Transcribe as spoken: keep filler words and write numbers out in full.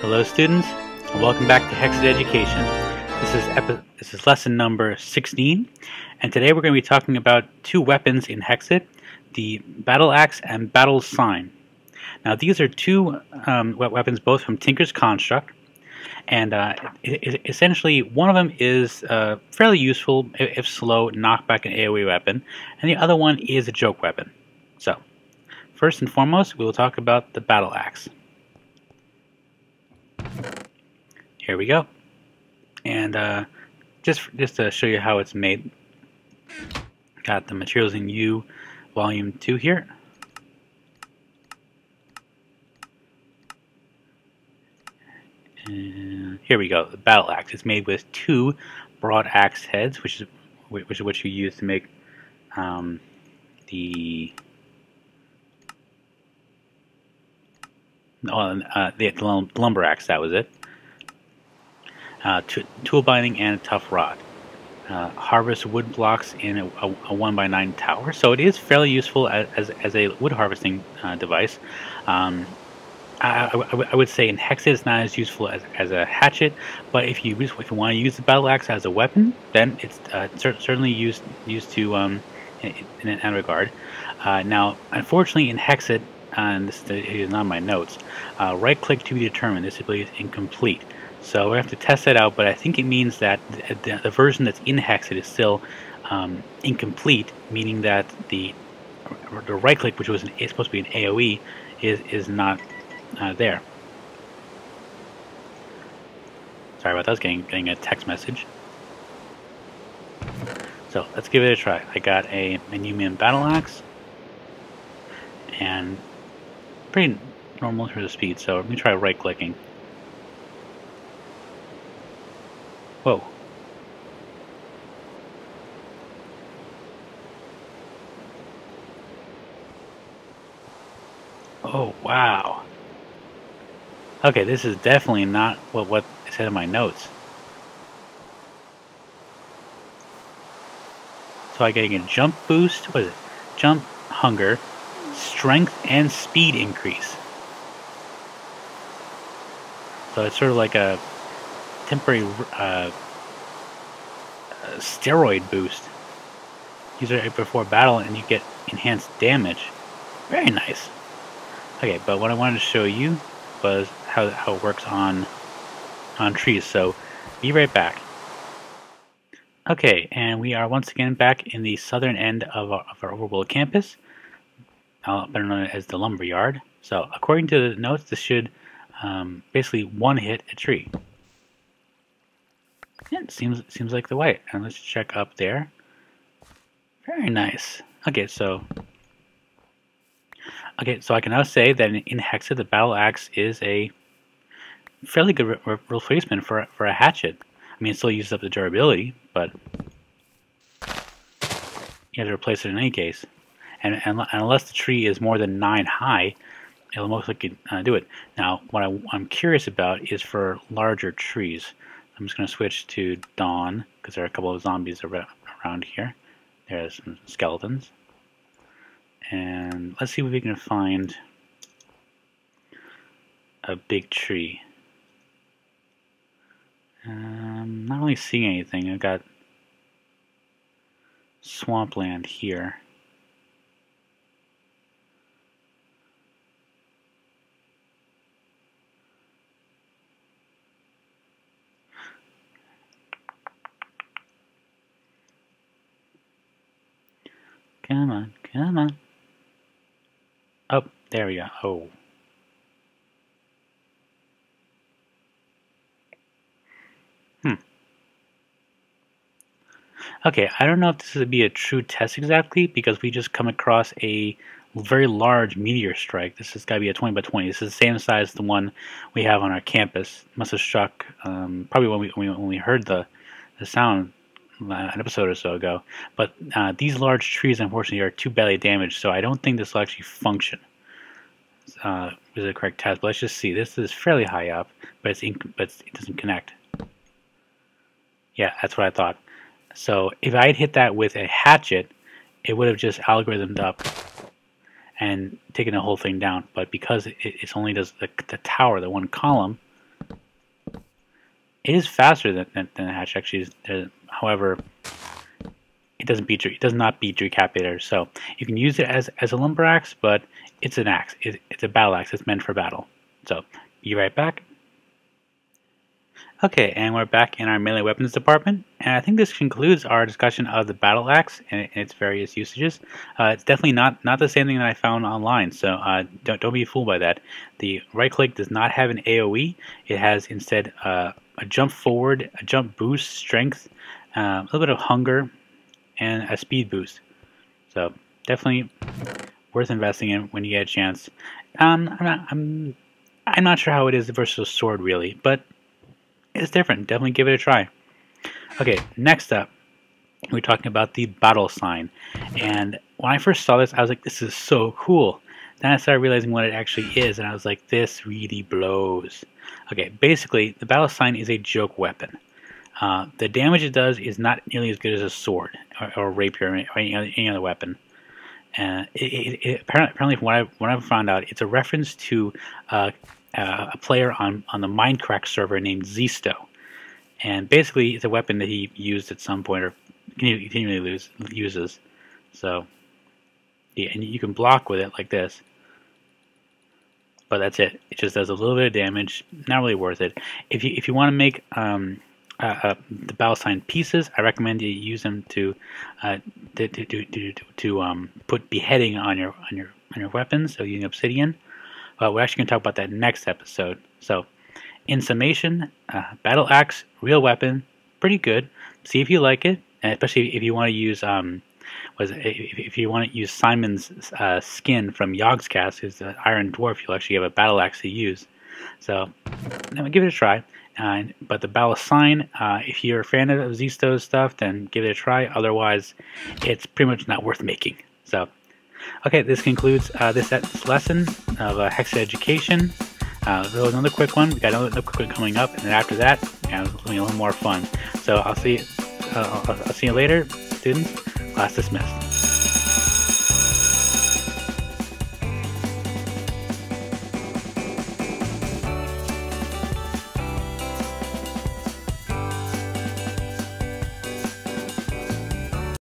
Hello students, and welcome back to Hexxit Education. This is, epi this is lesson number sixteen, and today we're going to be talking about two weapons in Hexxit, the Battle Axe and Battle Sign. Now these are two um, weapons both from Tinker's Construct, and uh, essentially one of them is uh, fairly useful if slow, knockback and AoE weapon, and the other one is a joke weapon. So, first and foremost, we will talk about the Battle Axe. Here we go, and uh, just just to show you how it's made, got the materials in U volume two here, and here we go. The battle axe is made with two broad axe heads, which is which is what you use to make um, the uh, the lumber axe. That was it. Uh, tool binding and a tough rod. Uh, harvest wood blocks in a, a, a one by nine tower, so it is fairly useful as, as, as a wood harvesting uh, device. Um, I, I, I would say in Hexxit it's not as useful as, as a hatchet, but if you if you want to use the battle axe as a weapon, then it's uh, cer certainly used used to um, in, in that regard. Uh, now, unfortunately, in Hexxit, uh, and this is not my notes, uh, right click to be determined. This ability is incomplete. So we have to test that out, but I think it means that the, the version that's in Hexxit is still um, incomplete, meaning that the the right click, which was an, is supposed to be an AoE, is is not uh, there. Sorry about that. I was getting getting a text message. So let's give it a try. I got a Manumian battle axe, and pretty normal for the speed. So let me try right clicking. Whoa. Oh, wow. Okay, this is definitely not what, what I said in my notes. So I'm getting a jump boost, what is it? Jump, hunger, strength, and speed increase. So it's sort of like a temporary uh, steroid boost. Use it before battle and you get enhanced damage. Very nice. Okay, but what I wanted to show you was how, how it works on on trees, so be right back. Okay, and we are once again back in the southern end of our, of our overworld campus, better known as the lumber yard. So according to the notes, this should um, basically one hit a tree. Yeah, it seems seems like the way. And let's check up there. Very nice. Okay, so okay, so I can now say that in, in Hexxit, the battle axe is a fairly good re re replacement for for a hatchet. I mean, it still uses up the durability, but you have to replace it in any case. And, and unless the tree is more than nine high, it'll most likely uh, do it. Now, what I, I'm curious about is for larger trees. I'm just going to switch to Dawn, because there are a couple of zombies around here. There's some skeletons. And let's see if we can find a big tree. Um, not really seeing anything. I've got swampland here. Come on, come on. Oh, there we go. Oh. Hmm. Okay, I don't know if this would be a true test exactly, because we just come across a very large meteor strike. This has got to be a twenty by twenty. This is the same size as the one we have on our campus. Must have struck um, probably when we, when we heard the, the sound an episode or so ago, but uh, these large trees unfortunately are too badly damaged, so I don't think this will actually function. Uh, is it a correct test? But let's just see. This is fairly high up, but it's in, but it doesn't connect. Yeah, that's what I thought. So if I had hit that with a hatchet, it would have just algorithmed up and taken the whole thing down. But because it, it only does the, the tower, the one column, It is faster than than, than the hatch actually. However, it doesn't beat your, it does not beat your decapitators. So you can use it as as a lumber axe, but it's an axe. It, it's a battle axe. It's meant for battle. So be right back. Okay, and we're back in our melee weapons department, and I think this concludes our discussion of the battle axe and its various usages. Uh, it's definitely not not the same thing that I found online, so uh, don't don't be fooled by that. The right click does not have an A O E; it has instead uh, a jump forward, a jump boost, strength, uh, a little bit of hunger, and a speed boost. So definitely worth investing in when you get a chance. Um, I'm not, I'm I'm not sure how it is versus a sword really, but it's different. Definitely give it a try. Okay, next up, we're talking about the battle sign. And when I first saw this, I was like, this is so cool. Then I started realizing what it actually is, and I was like, this really blows. Okay, basically, the battle sign is a joke weapon. Uh, the damage it does is not nearly as good as a sword or, or rapier or any other, any other weapon. Uh, it, it, it, apparently, from what I, what I found out, it's a reference to uh, Uh, a player on, on the Minecraft server named Zisto, and basically it's a weapon that he used at some point or continually lose, uses. So yeah, and you can block with it like this, but that's it. It just does a little bit of damage, not really worth it. If you if you want to make um, uh, uh, the battle sign pieces, I recommend you use them to uh, to, to, to, to, to um, put beheading on your on your on your weapons, so using obsidian. Well, we're actually going to talk about that next episode. So, in summation, uh, battle axe, real weapon, pretty good. See if you like it, and especially if you want to use um, was it, if, if you want to use Simon's uh, skin from Yogscast, who's the Iron Dwarf, you'll actually have a battle axe to use. So, give it a try. Uh, but the battle sign, uh, if you're a fan of Zisto's stuff, then give it a try. Otherwise, it's pretty much not worth making. So. Okay, this concludes uh, this lesson of uh, Hexxit education. Uh, there was another quick one. We got another quick one coming up, and then after that, yeah, it's going to be a little more fun. So I'll see, uh, I'll, I'll see you later, students. Class dismissed.